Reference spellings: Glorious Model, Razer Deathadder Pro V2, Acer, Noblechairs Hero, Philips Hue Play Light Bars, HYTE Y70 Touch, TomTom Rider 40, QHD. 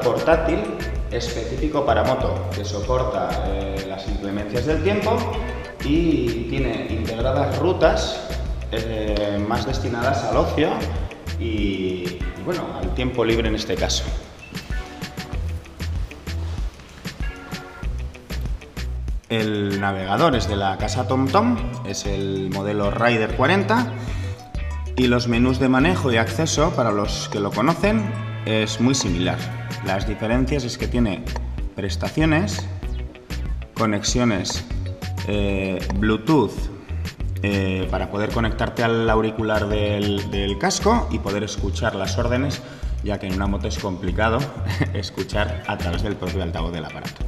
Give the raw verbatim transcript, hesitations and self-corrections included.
cargador portátil específico para moto, que soporta eh, las inclemencias del tiempo y tiene integradas rutas eh, más destinadas al ocio y, bueno, al tiempo libre en este caso. El navegador es de la casa TomTom, es el modelo Rider cuarenta, y los menús de manejo y acceso, para los que lo conocen, es muy similar. Las diferencias es que tiene prestaciones, conexiones eh, Bluetooth eh, para poder conectarte al auricular del, del casco y poder escuchar las órdenes, ya que en una moto es complicado escuchar a través del propio altavoz del aparato.